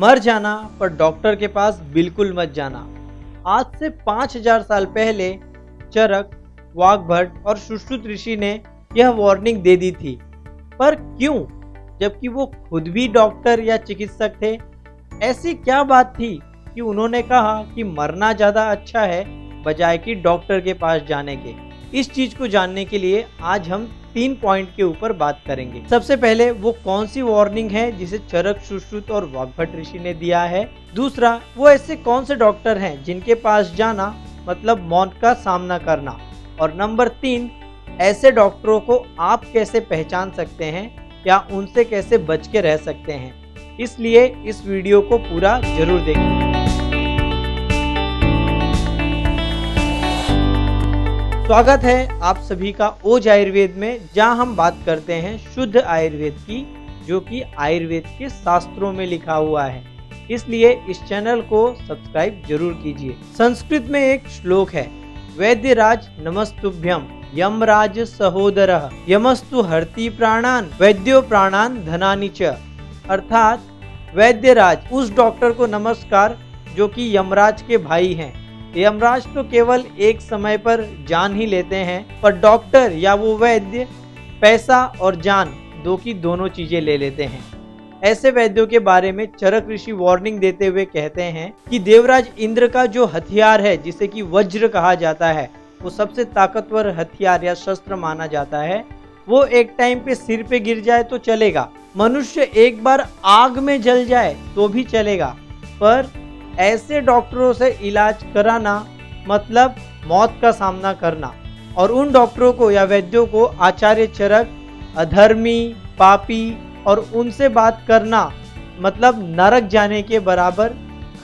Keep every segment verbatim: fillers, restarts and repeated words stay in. मर जाना, पर डॉक्टर के पास बिल्कुल मत जाना। आज से पाँच हज़ार साल पहले चरक, वाग्भट और सुश्रुत ऋषि ने यह वार्निंग दे दी थी, पर क्यों, जबकि वो खुद भी डॉक्टर या चिकित्सक थे? ऐसी क्या बात थी कि उन्होंने कहा कि मरना ज़्यादा अच्छा है बजाय कि डॉक्टर के पास जाने के? इस चीज़ को जानने के लिए आज हम तीन पॉइंट के ऊपर बात करेंगे। सबसे पहले वो कौन सी वार्निंग है जिसे चरक, सुश्रुत और वाग्भट ऋषि ने दिया है। दूसरा, वो ऐसे कौन से डॉक्टर हैं जिनके पास जाना मतलब मौत का सामना करना। और नंबर तीन, ऐसे डॉक्टरों को आप कैसे पहचान सकते हैं या उनसे कैसे बच के रह सकते हैं। इसलिए इस वीडियो को पूरा जरूर देखें। स्वागत है आप सभी का ओज आयुर्वेद में, जहां हम बात करते हैं शुद्ध आयुर्वेद की, जो कि आयुर्वेद के शास्त्रों में लिखा हुआ है। इसलिए इस चैनल को सब्सक्राइब जरूर कीजिए। संस्कृत में एक श्लोक है, वैद्य राज नमस्तुभ्यम यमराज सहोदरः यमस्तु हरति प्राणान वैद्यो प्राणान धनानि च। अर्थात वैद्य राज, उस डॉक्टर को नमस्कार जो कि यमराज के भाई हैं। यमराज तो केवल एक समय पर जान ही लेते हैं, पर डॉक्टर या वो वैद्य पैसा और जान दो की दोनों चीजें ले लेते हैं। ऐसे वैद्यों के बारे में चरक ऋषि वार्निंग देते हुए कहते हैं कि देवराज इंद्र का जो हथियार है, जिसे कि वज्र कहा जाता है, वो सबसे ताकतवर हथियार या शस्त्र माना जाता है। वो एक टाइम पे सिर पे गिर जाए तो चलेगा, मनुष्य एक बार आग में जल जाए तो भी चलेगा, पर ऐसे डॉक्टरों से इलाज कराना मतलब मौत का सामना करना। और उन डॉक्टरों को या वैद्यों को आचार्य चरक अधर्मी, पापी और उनसे बात करना मतलब नरक जाने के बराबर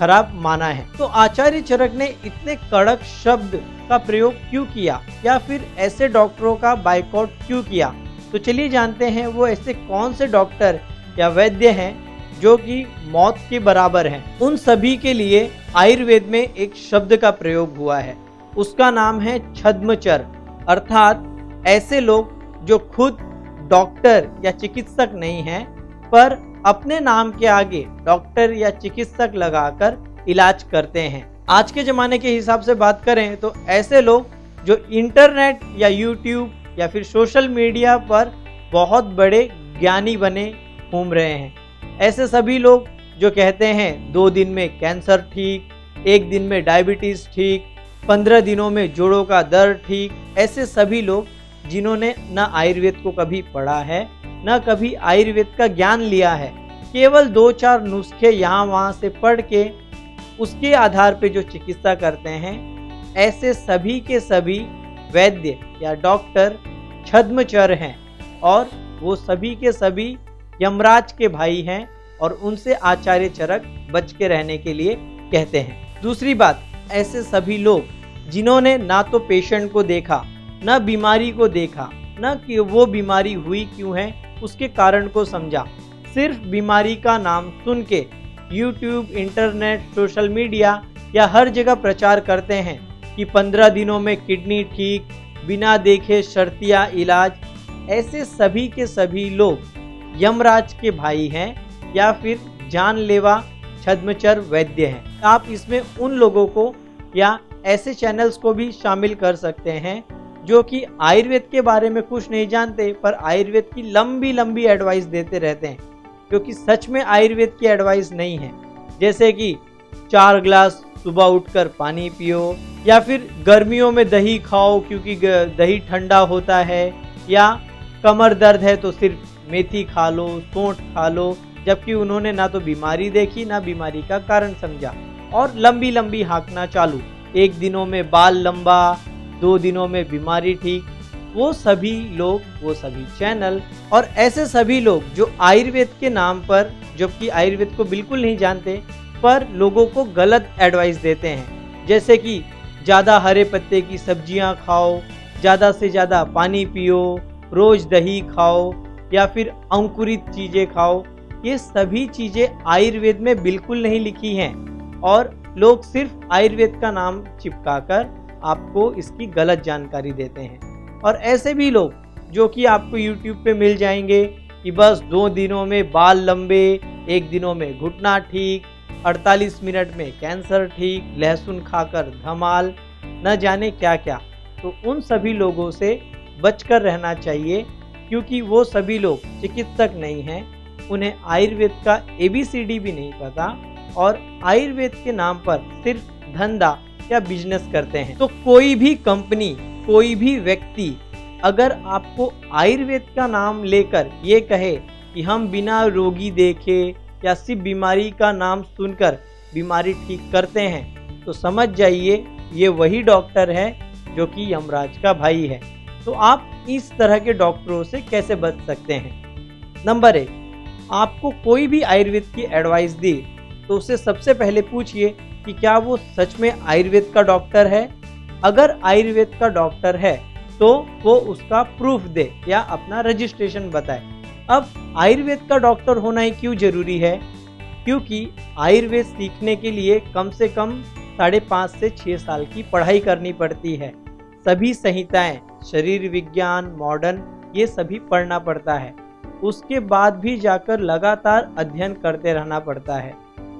खराब माना है। तो आचार्य चरक ने इतने कड़क शब्द का प्रयोग क्यों किया, या फिर ऐसे डॉक्टरों का बाइकआउट क्यों किया? तो चलिए जानते हैं वो ऐसे कौन से डॉक्टर या वैद्य हैं जो कि मौत के बराबर हैं। उन सभी के लिए आयुर्वेद में एक शब्द का प्रयोग हुआ है, उसका नाम है छद्मचर। अर्थात ऐसे लोग जो खुद डॉक्टर या चिकित्सक नहीं हैं, पर अपने नाम के आगे डॉक्टर या चिकित्सक लगाकर इलाज करते हैं। आज के ज़माने के हिसाब से बात करें तो ऐसे लोग जो इंटरनेट या यूट्यूब या फिर सोशल मीडिया पर बहुत बड़े ज्ञानी बने घूम रहे हैं। ऐसे सभी लोग जो कहते हैं दो दिन में कैंसर ठीक, एक दिन में डायबिटीज़ ठीक, पंद्रह दिनों में जोड़ों का दर्द ठीक, ऐसे सभी लोग जिन्होंने ना आयुर्वेद को कभी पढ़ा है ना कभी आयुर्वेद का ज्ञान लिया है, केवल दो चार नुस्खे यहाँ वहाँ से पढ़ के उसके आधार पे जो चिकित्सा करते हैं, ऐसे सभी के सभी वैद्य या डॉक्टर छद्मचर हैं। और वो सभी के सभी यमराज के भाई हैं, और उनसे आचार्य चरक बच के रहने के लिए कहते हैं। दूसरी बात, ऐसे सभी लोग जिन्होंने ना तो पेशेंट को देखा, ना बीमारी को देखा, ना कि वो बीमारी हुई क्यों है उसके कारण को समझा, सिर्फ बीमारी का नाम सुन के यूट्यूब, इंटरनेट, सोशल मीडिया या हर जगह प्रचार करते हैं कि पंद्रह दिनों में किडनी ठीक, बिना देखे शर्तिया इलाज, ऐसे सभी के सभी लोग यमराज के भाई हैं या फिर जानलेवा छद्मचर वैद्य हैं। आप इसमें उन लोगों को या ऐसे चैनल्स को भी शामिल कर सकते हैं जो कि आयुर्वेद के बारे में कुछ नहीं जानते, पर आयुर्वेद की लंबी लंबी एडवाइस देते रहते हैं, जो कि सच में आयुर्वेद की एडवाइस नहीं है। जैसे कि चार ग्लास सुबह उठकर पानी पियो, या फिर गर्मियों में दही खाओ क्योंकि दही ठंडा होता है, या कमर दर्द है तो सिर्फ मेथी खा लो, सौंठ खा लो, जबकि उन्होंने ना तो बीमारी देखी ना बीमारी का कारण समझा, और लंबी लंबी हाँकना चालू, एक दिनों में बाल लंबा, दो दिनों में बीमारी ठीक। वो सभी लोग, वो सभी चैनल और ऐसे सभी लोग जो आयुर्वेद के नाम पर, जबकि आयुर्वेद को बिल्कुल नहीं जानते, पर लोगों को गलत एडवाइस देते हैं। जैसे कि ज़्यादा हरे पत्ते की सब्जियाँ खाओ, ज़्यादा से ज़्यादा पानी पियो, रोज़ दही खाओ, या फिर अंकुरित चीज़ें खाओ। ये सभी चीज़ें आयुर्वेद में बिल्कुल नहीं लिखी हैं, और लोग सिर्फ आयुर्वेद का नाम चिपकाकर आपको इसकी गलत जानकारी देते हैं। और ऐसे भी लोग जो कि आपको यूट्यूब पे मिल जाएंगे कि बस दो दिनों में बाल लंबे, एक दिनों में घुटना ठीक, अड़तालीस मिनट में कैंसर ठीक, लहसुन खाकर धमाल, न जाने क्या क्या। तो उन सभी लोगों से बचकर रहना चाहिए क्योंकि वो सभी लोग चिकित्सक नहीं हैं, उन्हें आयुर्वेद का ए बी सी डी भी नहीं पता और आयुर्वेद के नाम पर सिर्फ धंधा या बिजनेस करते हैं। तो कोई भी कंपनी, कोई भी व्यक्ति अगर आपको आयुर्वेद का नाम लेकर ये कहे कि हम बिना रोगी देखे या सिर्फ बीमारी का नाम सुनकर बीमारी ठीक करते हैं, तो समझ जाइए ये वही डॉक्टर है जो कि यमराज का भाई है। तो आप इस तरह के डॉक्टरों से कैसे बच सकते हैं? नंबर एक, आपको कोई भी आयुर्वेद की एडवाइस दी तो उसे सबसे पहले पूछिए कि क्या वो सच में आयुर्वेद का डॉक्टर है। अगर आयुर्वेद का डॉक्टर है तो वो उसका प्रूफ दे या अपना रजिस्ट्रेशन बताए। अब आयुर्वेद का डॉक्टर होना ही क्यों जरूरी है? क्योंकि आयुर्वेद सीखने के लिए कम से कम साढ़े पाँच से छः साल की पढ़ाई करनी पड़ती है। सभी संहिताएं, शरीर विज्ञान, मॉडर्न, ये सभी पढ़ना पड़ता है। उसके बाद भी जाकर लगातार अध्ययन करते रहना पड़ता है।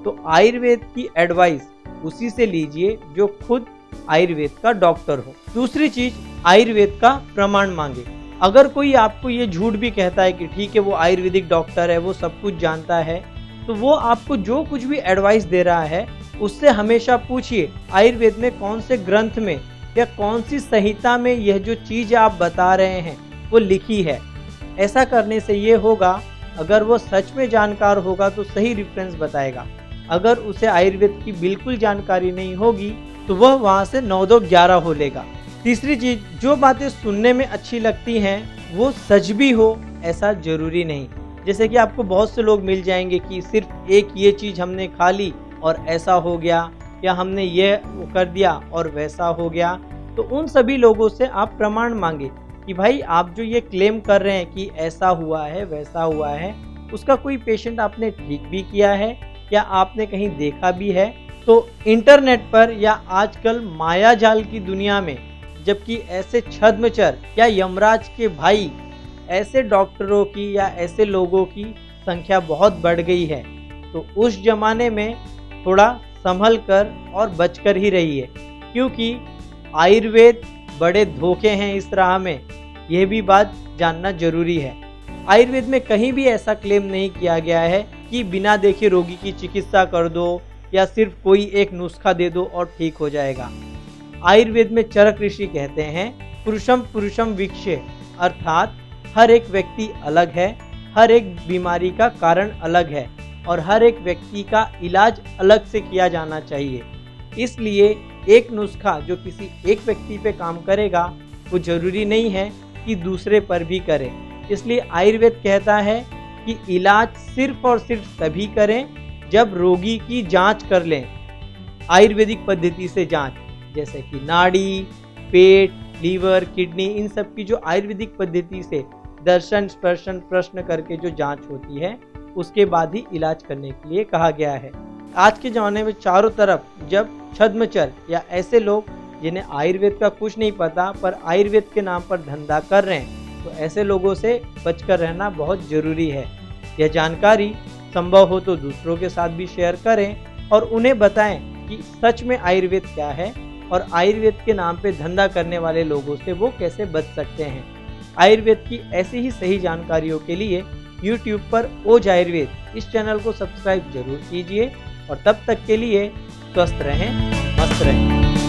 तो आयुर्वेद की एडवाइस उसी से लीजिए जो खुद आयुर्वेद का डॉक्टर हो। दूसरी चीज, आयुर्वेद का प्रमाण मांगे। अगर कोई आपको ये झूठ भी कहता है कि ठीक है वो आयुर्वेदिक डॉक्टर है, वो सब कुछ जानता है, तो वो आपको जो कुछ भी एडवाइस दे रहा है उससे हमेशा पूछिए आयुर्वेद में कौन से ग्रंथ में या कौन सी संहिता में यह जो चीज़ आप बता रहे हैं वो लिखी है। ऐसा करने से ये होगा, अगर वो सच में जानकार होगा तो सही रेफरेंस बताएगा। अगर उसे आयुर्वेद की बिल्कुल जानकारी नहीं होगी तो वह वहाँ से नौ दो ग्यारह हो लेगा। तीसरी चीज़, जो बातें सुनने में अच्छी लगती हैं वो सच भी हो ऐसा जरूरी नहीं। जैसे कि आपको बहुत से लोग मिल जाएंगे कि सिर्फ एक ये चीज़ हमने खा ली और ऐसा हो गया, या हमने ये कर दिया और वैसा हो गया। तो उन सभी लोगों से आप प्रमाण मांगे कि भाई आप जो ये क्लेम कर रहे हैं कि ऐसा हुआ है वैसा हुआ है, उसका कोई पेशेंट आपने ठीक भी किया है या आपने कहीं देखा भी है। तो इंटरनेट पर या आजकल मायाजाल की दुनिया में, जबकि ऐसे छद्मचर या यमराज के भाई ऐसे डॉक्टरों की या ऐसे लोगों की संख्या बहुत बढ़ गई है, तो उस जमाने में थोड़ा संभल कर और बचकर ही रहिए क्योंकि आयुर्वेद बड़े धोखे हैं इस राह में। यह भी बात जानना जरूरी है। आयुर्वेद में कहीं भी ऐसा क्लेम नहीं किया गया है कि बिना देखे रोगी की चिकित्सा कर दो या सिर्फ कोई एक नुस्खा दे दो और ठीक हो जाएगा। आयुर्वेद में चरक ऋषि कहते हैं पुरुषम पुरुषम विक्षे, अर्थात हर एक व्यक्ति अलग है, हर एक बीमारी का कारण अलग है और हर एक व्यक्ति का इलाज अलग से किया जाना चाहिए। इसलिए एक नुस्खा जो किसी एक व्यक्ति पे काम करेगा वो जरूरी नहीं है कि दूसरे पर भी करे। इसलिए आयुर्वेद कहता है कि इलाज सिर्फ और सिर्फ तभी करें जब रोगी की जांच कर लें, आयुर्वेदिक पद्धति से जांच, जैसे कि नाड़ी, पेट, लीवर, किडनी, इन सब की जो आयुर्वेदिक पद्धति से दर्शन, स्पर्शन, प्रश्न करके जो जांच होती है उसके बाद ही इलाज करने के लिए कहा गया है। आज के ज़माने में चारों तरफ जब छद्मचर या ऐसे लोग जिन्हें आयुर्वेद का कुछ नहीं पता पर आयुर्वेद के नाम पर धंधा कर रहे हैं, तो ऐसे लोगों से बचकर रहना बहुत ज़रूरी है। यह जानकारी संभव हो तो दूसरों के साथ भी शेयर करें और उन्हें बताएं कि सच में आयुर्वेद क्या है और आयुर्वेद के नाम पर धंधा करने वाले लोगों से वो कैसे बच सकते हैं। आयुर्वेद की ऐसी ही सही जानकारियों के लिए यूट्यूब पर ओज आयुर्वेद इस चैनल को सब्सक्राइब जरूर कीजिए और तब तक के लिए स्वस्थ रहें, मस्त रहें।